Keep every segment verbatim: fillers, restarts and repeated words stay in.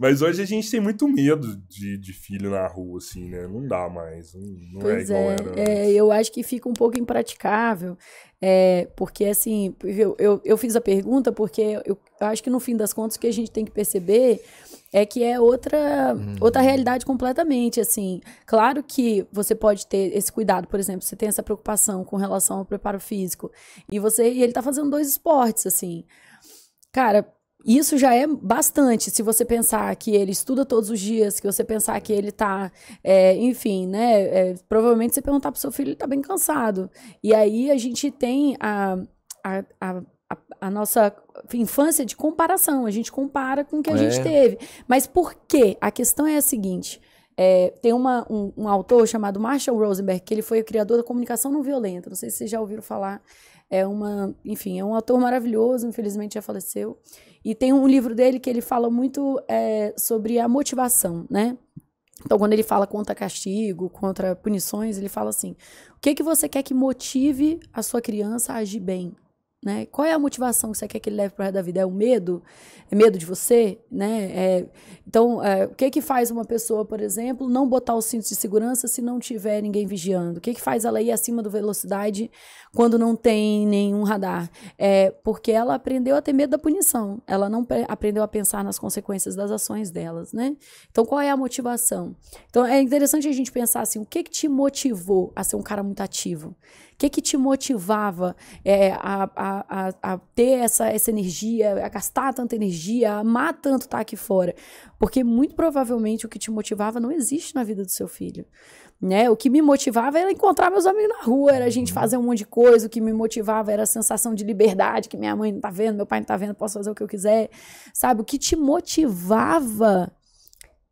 Mas hoje a gente tem muito medo de, de filho na rua, assim, né? Não dá mais, não, não pois é igual é, era. É, eu acho que fica um pouco impraticável, é, porque assim, eu, eu, eu fiz a pergunta porque eu acho que no fim das contas o que a gente tem que perceber é que é outra, hum. outra realidade completamente, assim. Claro que você pode ter esse cuidado, por exemplo, você tem essa preocupação com relação ao preparo físico e, você, e ele tá fazendo dois esportes, assim. Cara, isso já é bastante, se você pensar que ele estuda todos os dias, que você pensar que ele tá, é, enfim, né, é, provavelmente você perguntar pro seu filho, ele tá bem cansado. E aí a gente tem a, a, a, a nossa infância de comparação, a gente compara com o que a gente teve. Mas por quê? A questão é a seguinte, é, tem uma, um, um autor chamado Marshall Rosenberg, que ele foi o criador da comunicação não violenta, não sei se vocês já ouviram falar. É uma, enfim, é um autor maravilhoso, infelizmente já faleceu. E tem um livro dele que ele fala muito é, sobre a motivação, né? Então, quando ele fala contra castigo, contra punições, ele fala assim, o que, que você quer que motive a sua criança a agir bem? Né? Qual é a motivação que você quer que ele leve para o resto da vida? É o medo? É medo de você? Né? É, então, é, o que, que faz uma pessoa, por exemplo, não botar o cinto de segurança se não tiver ninguém vigiando? O que, que faz ela ir acima da velocidade quando não tem nenhum radar? É, porque ela aprendeu a ter medo da punição. Ela não aprendeu a pensar nas consequências das ações delas. Né? Então, qual é a motivação? Então, é interessante a gente pensar assim, o que, que te motivou a ser um cara muito ativo? O que, que te motivava é, a, a, a, a ter essa, essa energia, a gastar tanta energia, a amar tanto estar aqui fora? Porque muito provavelmente o que te motivava não existe na vida do seu filho. Né? O que me motivava era encontrar meus amigos na rua, era a gente fazer um monte de coisa, o que me motivava era a sensação de liberdade, que minha mãe não tá vendo, meu pai não tá vendo, posso fazer o que eu quiser. Sabe? O que te motivava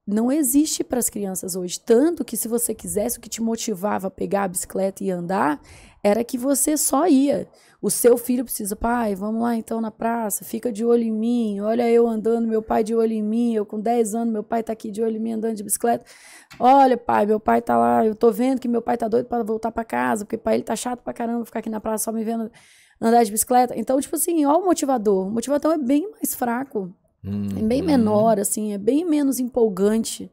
não existe para as crianças hoje. Tanto que se você quisesse, o que te motivava a pegar a bicicleta e andar era que você só ia. O seu filho precisa, pai, vamos lá então na praça, fica de olho em mim, olha eu andando, meu pai de olho em mim, eu com dez anos, meu pai tá aqui de olho em mim andando de bicicleta. Olha, pai, meu pai tá lá, eu tô vendo que meu pai tá doido para voltar para casa, porque pai ele tá chato pra caramba ficar aqui na praça só me vendo andar de bicicleta. Então, tipo assim, ó, o motivador, o motivador é bem mais fraco. É bem menor, assim, é bem menos empolgante.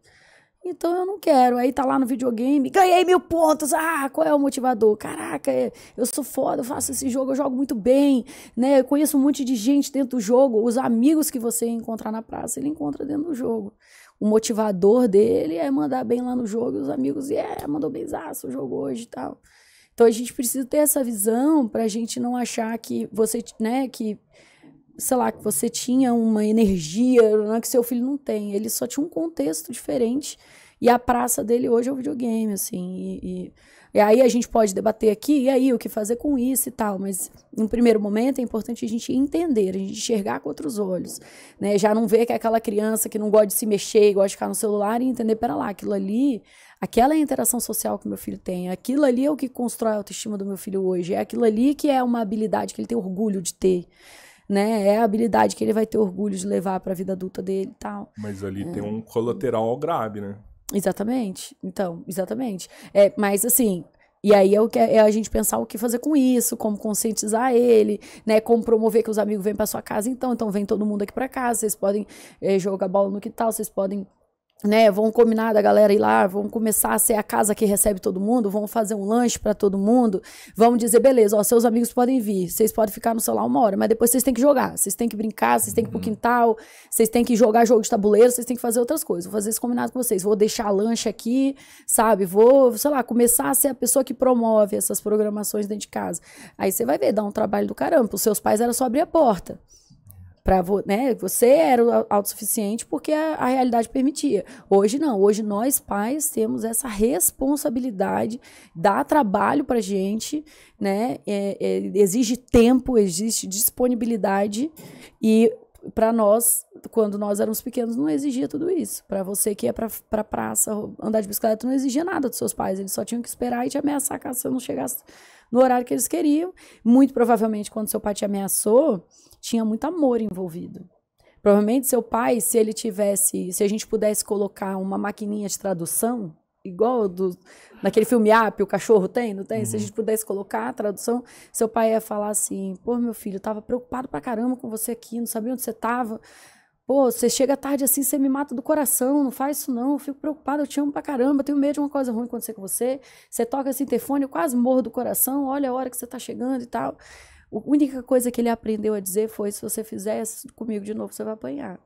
Então eu não quero. Aí tá lá no videogame, ganhei mil pontos. Ah, qual é o motivador? Caraca, eu sou foda, eu faço esse jogo, eu jogo muito bem, né? Eu conheço um monte de gente dentro do jogo. Os amigos que você encontrar na praça, ele encontra dentro do jogo. O motivador dele é mandar bem lá no jogo, e os amigos, é, yeah, mandou benzaço o jogo hoje e tal. Então a gente precisa ter essa visão pra gente não achar que você, né, que... sei lá, que você tinha uma energia, né, que seu filho não tem. Ele só tinha um contexto diferente. E a praça dele hoje é o videogame, assim. E, e, e aí a gente pode debater aqui, e aí o que fazer com isso e tal. Mas, em um primeiro momento, é importante a gente entender, a gente enxergar com outros olhos. Né? Já não ver que é aquela criança que não gosta de se mexer, gosta de ficar no celular e entender, pera lá, aquilo ali... Aquela é a interação social que meu filho tem. Aquilo ali é o que constrói a autoestima do meu filho hoje. É aquilo ali que é uma habilidade que ele tem orgulho de ter. Né? É a habilidade que ele vai ter orgulho de levar para a vida adulta dele e tal. Mas ali é. Tem um colateral grave, né? Exatamente. Então, exatamente. É, mas assim, e aí é, o que, é a gente pensar o que fazer com isso, como conscientizar ele, né? Como promover que os amigos venham para sua casa. Então, então vem todo mundo aqui para casa, vocês podem é, jogar bola no quintal, vocês podem... Né, vão combinar da galera ir lá, vão começar a ser a casa que recebe todo mundo, vão fazer um lanche para todo mundo, vão dizer, beleza, ó, seus amigos podem vir, vocês podem ficar no celular uma hora, mas depois vocês têm que jogar, vocês têm que brincar, vocês têm que ir pro quintal, vocês têm que jogar jogo de tabuleiro, vocês têm que fazer outras coisas, vou fazer esse combinado com vocês, vou deixar lanche aqui, sabe, vou, sei lá, começar a ser a pessoa que promove essas programações dentro de casa. Aí você vai ver, dá um trabalho do caramba, os seus pais era só abrir a porta. Pra, né, você era autossuficiente porque a, a realidade permitia. Hoje não, hoje nós pais temos essa responsabilidade, dá trabalho pra gente, né, é, é, exige tempo, existe disponibilidade e pra nós, quando nós éramos pequenos, não exigia tudo isso. Pra você que ia pra, pra praça andar de bicicleta, não exigia nada dos seus pais, eles só tinham que esperar e te ameaçar caso você não chegasse no horário que eles queriam. Muito provavelmente quando seu pai te ameaçou, tinha muito amor envolvido. Provavelmente seu pai, se ele tivesse, se a gente pudesse colocar uma maquininha de tradução, igual do, naquele filme Up, o cachorro tem, não tem? Uhum. Se a gente pudesse colocar a tradução, seu pai ia falar assim, pô, meu filho, eu tava preocupado pra caramba com você aqui, não sabia onde você tava. Pô, você chega tarde assim, você me mata do coração, não faz isso não, eu fico preocupada, eu te amo pra caramba, eu tenho medo de uma coisa ruim acontecer com você. Você toca esse interfone, eu quase morro do coração, olha a hora que você tá chegando e tal. A única coisa que ele aprendeu a dizer foi, se você fizer isso comigo de novo, você vai apanhar.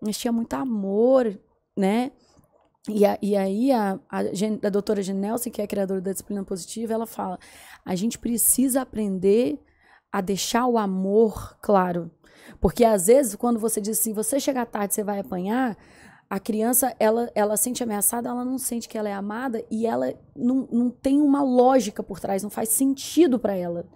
Mas tinha muito amor, né? E, a, e aí a, a, a doutora Jane Nelson, que é a criadora da disciplina positiva, ela fala, a gente precisa aprender a deixar o amor claro. Porque às vezes quando você diz assim, você chegar tarde, você vai apanhar, a criança, ela, ela sente ameaçada, ela não sente que ela é amada e ela não, não tem uma lógica por trás, não faz sentido para ela,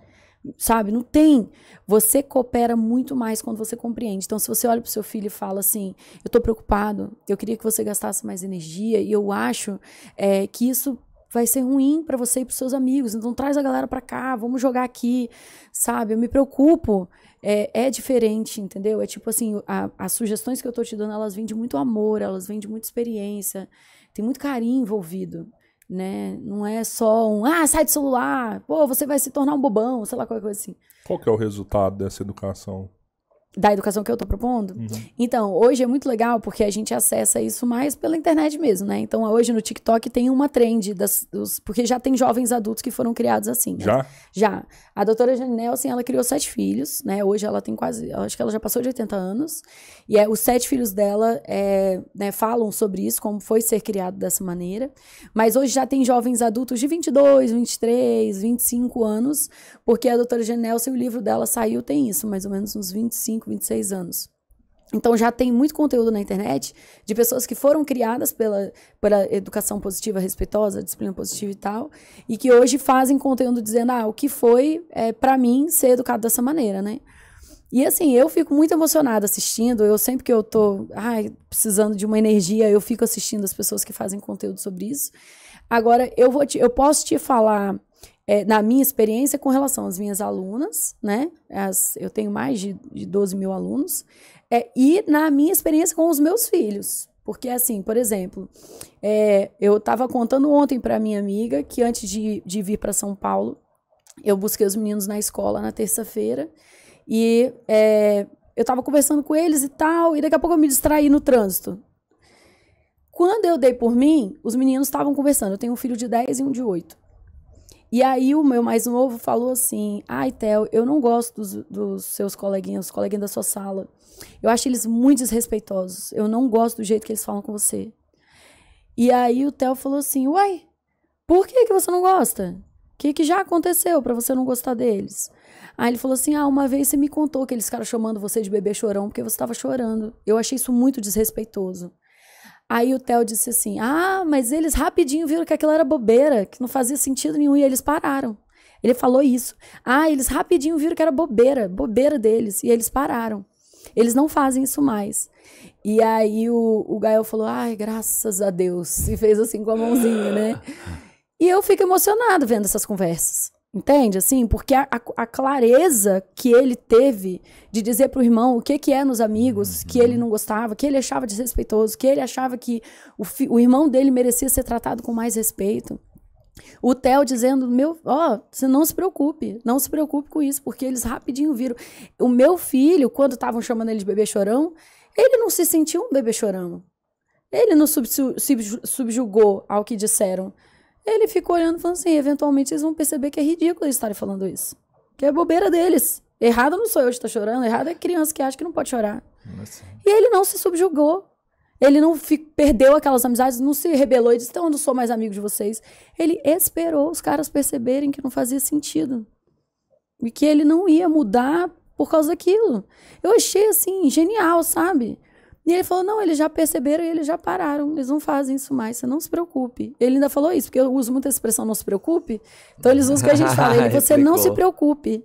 sabe? Não tem. Você coopera muito mais quando você compreende. Então se você olha pro seu filho e fala assim, eu tô preocupado, eu queria que você gastasse mais energia e eu acho é, que isso vai ser ruim para você e para os seus amigos, então traz a galera para cá, vamos jogar aqui, sabe? Eu me preocupo, é, é diferente, entendeu? É tipo assim, a, as sugestões que eu tô te dando, elas vêm de muito amor, elas vêm de muita experiência, tem muito carinho envolvido, né? Não é só um, ah, sai do celular, pô, você vai se tornar um bobão, sei lá, qualquer coisa assim. Qual que é o resultado dessa educação? Da educação que eu tô propondo? Uhum. Então, hoje é muito legal porque a gente acessa isso mais pela internet mesmo, né? Então, hoje no TikTok tem uma trend, das, dos, porque já tem jovens adultos que foram criados assim. Né? Já? Já. A doutora Jane Nelson, ela criou sete filhos, né? Hoje ela tem quase, acho que ela já passou de oitenta anos. E é, os sete filhos dela é, né, falam sobre isso, como foi ser criado dessa maneira. Mas hoje já tem jovens adultos de vinte e dois, vinte e três, vinte e cinco anos, porque a doutora Jane Nelson, o livro dela saiu, tem isso, mais ou menos uns vinte e cinco, vinte e seis anos. Então já tem muito conteúdo na internet de pessoas que foram criadas pela, pela educação positiva, respeitosa, disciplina positiva e tal, e que hoje fazem conteúdo dizendo, ah, o que foi é, pra mim ser educado dessa maneira, né? E assim, eu fico muito emocionada assistindo, eu sempre que eu tô ai, precisando de uma energia, eu fico assistindo as pessoas que fazem conteúdo sobre isso. Agora, eu, vou te, eu posso te falar... É, na minha experiência com relação às minhas alunas, né? As, eu tenho mais de, de doze mil alunos. É, e na minha experiência com os meus filhos. Porque, assim, por exemplo, é, eu estava contando ontem para minha amiga que antes de, de vir para São Paulo, eu busquei os meninos na escola na terça-feira. E é, eu estava conversando com eles e tal, e daqui a pouco eu me distraí no trânsito. Quando eu dei por mim, os meninos estavam conversando. Eu tenho um filho de dez e um de oito. E aí o meu mais novo falou assim, ai, Théo, eu não gosto dos, dos seus coleguinhas, os coleguinhas da sua sala. Eu acho eles muito desrespeitosos. Eu não gosto do jeito que eles falam com você. E aí o Théo falou assim, uai, por que que você não gosta? O que que já aconteceu pra você não gostar deles? Aí ele falou assim, ah, uma vez você me contou que eles ficaram chamando você de bebê chorão porque você estava chorando. Eu achei isso muito desrespeitoso. Aí o Theo disse assim, ah, mas eles rapidinho viram que aquilo era bobeira, que não fazia sentido nenhum, e eles pararam. Ele falou isso. Ah, eles rapidinho viram que era bobeira, bobeira deles, e eles pararam. Eles não fazem isso mais. E aí o, o Gael falou, ai, graças a Deus, e fez assim com a mãozinha, né? E eu fico emocionado vendo essas conversas, entende? Assim, porque a, a, a clareza que ele teve de dizer pro irmão o que que é nos amigos, que ele não gostava, que ele achava desrespeitoso, que ele achava que o, fi, o irmão dele merecia ser tratado com mais respeito. O Theo dizendo, meu, ó, você não se preocupe, não se preocupe com isso, porque eles rapidinho viram. O meu filho, quando estavam chamando ele de bebê chorão, ele não se sentiu um bebê chorão. Ele não sub, sub, subjugou ao que disseram. Ele ficou olhando e falando assim, eventualmente eles vão perceber que é ridículo eles estarem falando isso. Que é bobeira deles. Errado não sou eu que estou chorando, errado é a criança que acha que não pode chorar. Nossa. E ele não se subjugou. Ele não perdeu aquelas amizades, não se rebelou e disse, então eu não sou mais amigo de vocês. Ele esperou os caras perceberem que não fazia sentido. E que ele não ia mudar por causa daquilo. Eu achei assim, genial, sabe? E ele falou, não, eles já perceberam e eles já pararam, eles não fazem isso mais, você não se preocupe. Ele ainda falou isso, porque eu uso muito a expressão não se preocupe, então eles usam o que a gente fala, ele, você não se preocupe.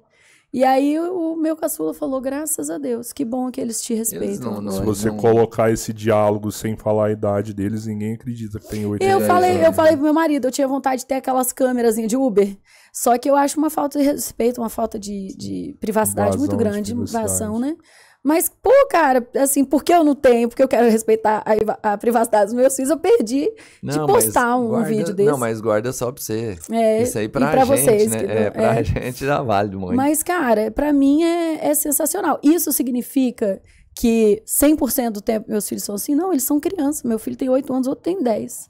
E aí o meu caçula falou, graças a Deus, que bom que eles te respeitam. Não, não, se você não... colocar esse diálogo sem falar a idade deles, ninguém acredita que tem oito anos. Falei, eu falei pro meu marido, eu tinha vontade de ter aquelas câmerazinhas de Uber, só que eu acho uma falta de respeito, uma falta de, de privacidade muito grande, invasão, né? Mas, pô, cara, assim, porque eu não tenho, porque eu quero respeitar a, a privacidade dos meus filhos, eu perdi não, de postar um, guarda, um vídeo desse. Não, mas guarda só pra você. É, isso aí pra, pra gente, vocês, né? É, pra é. gente já vale muito. Mas, cara, pra mim é, é sensacional. Isso significa que cem por cento do tempo meus filhos são assim, não, eles são crianças, meu filho tem oito anos, outro tem dez,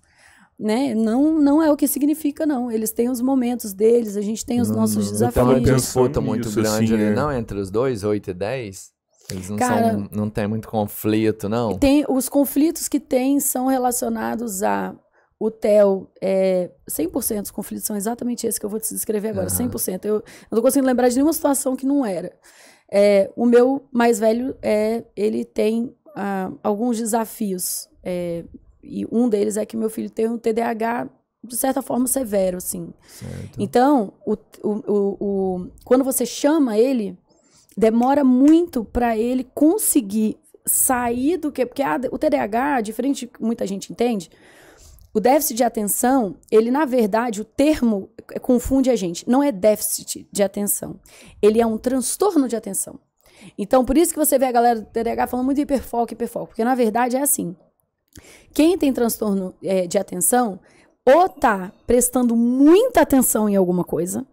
né? Não, não é o que significa, não. Eles têm os momentos deles, a gente tem os não, nossos não, desafios. Então, uma disputa muito isso, grande assim, ali, é. não, entre os dois, oito e dez? Eles não, Cara, são, não tem muito conflito, não? Tem, os conflitos que tem são relacionados a... O Theo, é, cem por cento dos conflitos são exatamente esses que eu vou te descrever agora, uhum. cem por cento. Eu, eu não consigo lembrar de nenhuma situação que não era. É, o meu mais velho, é, ele tem ah, alguns desafios. É, e um deles é que meu filho tem um T D A H, de certa forma, severo, assim. Certo. Então, o, o, o, o, quando você chama ele, demora muito para ele conseguir sair do que... Porque a, o T D A H, diferente do que muita gente entende... O déficit de atenção, ele, na verdade, o termo confunde a gente. Não é déficit de atenção. Ele é um transtorno de atenção. Então, por isso que você vê a galera do T D A H falando muito de hiperfoco, hiperfoco. Porque, na verdade, é assim. Quem tem transtorno é, de atenção, ou tá prestando muita atenção em alguma coisa,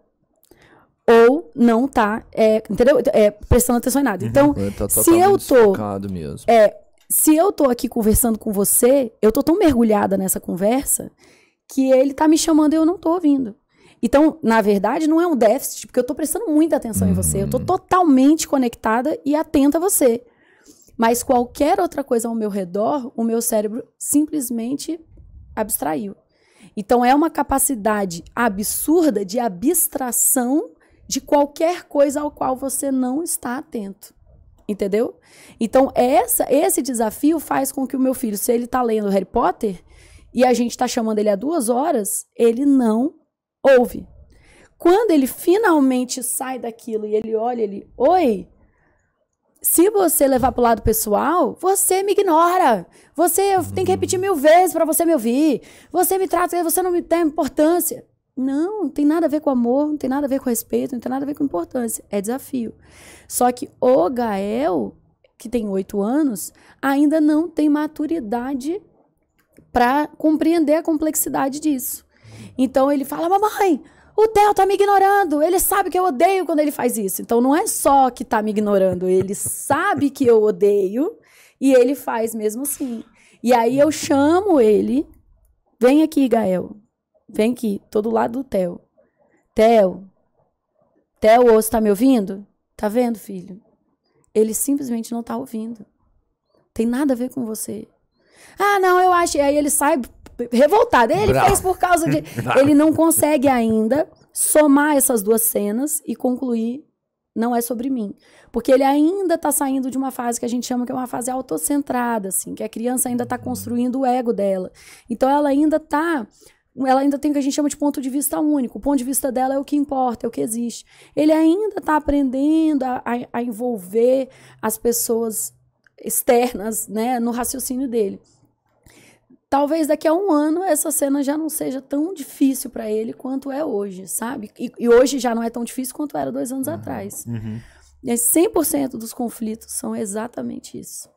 ou não tá, é, entendeu? É, prestando atenção em nada. Uhum. Então, eu tô se eu tô... Mesmo. É, Se eu tô aqui conversando com você, eu tô tão mergulhada nessa conversa que ele tá me chamando e eu não tô ouvindo. Então, na verdade, não é um déficit, porque eu tô prestando muita atenção uhum. em você. Eu tô totalmente conectada e atenta a você. Mas qualquer outra coisa ao meu redor, o meu cérebro simplesmente abstraiu. Então, é uma capacidade absurda de abstração de qualquer coisa ao qual você não está atento. Entendeu? Então, essa, esse desafio faz com que o meu filho, se ele tá lendo Harry Potter, e a gente tá chamando ele há duas horas, ele não ouve. Quando ele finalmente sai daquilo e ele olha, ele... Oi, se você levar pro lado pessoal, você me ignora. Você tem que repetir mil vezes para você me ouvir. Você me trata, você não me dá importância. Não, não tem nada a ver com amor, não tem nada a ver com respeito, não tem nada a ver com importância. É desafio. Só que o Gael, que tem oito anos, ainda não tem maturidade para compreender a complexidade disso. Então ele fala, mamãe, o Theo tá me ignorando, ele sabe que eu odeio quando ele faz isso. Então não é só que tá me ignorando, ele sabe que eu odeio e ele faz mesmo assim. E aí eu chamo ele, vem aqui, Gael. Vem aqui, tô do lado do Theo. Theo, Theo, você tá me ouvindo? Tá vendo, filho? Ele simplesmente não tá ouvindo. Tem nada a ver com você. Ah, não, eu acho. E aí ele sai revoltado. Ele Bravo. fez por causa de... Ele não consegue ainda somar essas duas cenas e concluir, não é sobre mim. Porque ele ainda tá saindo de uma fase que a gente chama que é uma fase autocentrada, assim, que a criança ainda tá construindo o ego dela. Então ela ainda tá... Ela ainda tem o que a gente chama de ponto de vista único. O ponto de vista dela é o que importa, é o que existe. Ele ainda está aprendendo a, a, a envolver as pessoas externas, né, no raciocínio dele. Talvez daqui a um ano essa cena já não seja tão difícil para ele quanto é hoje, sabe? E, e hoje já não é tão difícil quanto era dois anos uhum. atrás. Uhum. E cem por cento dos conflitos são exatamente isso.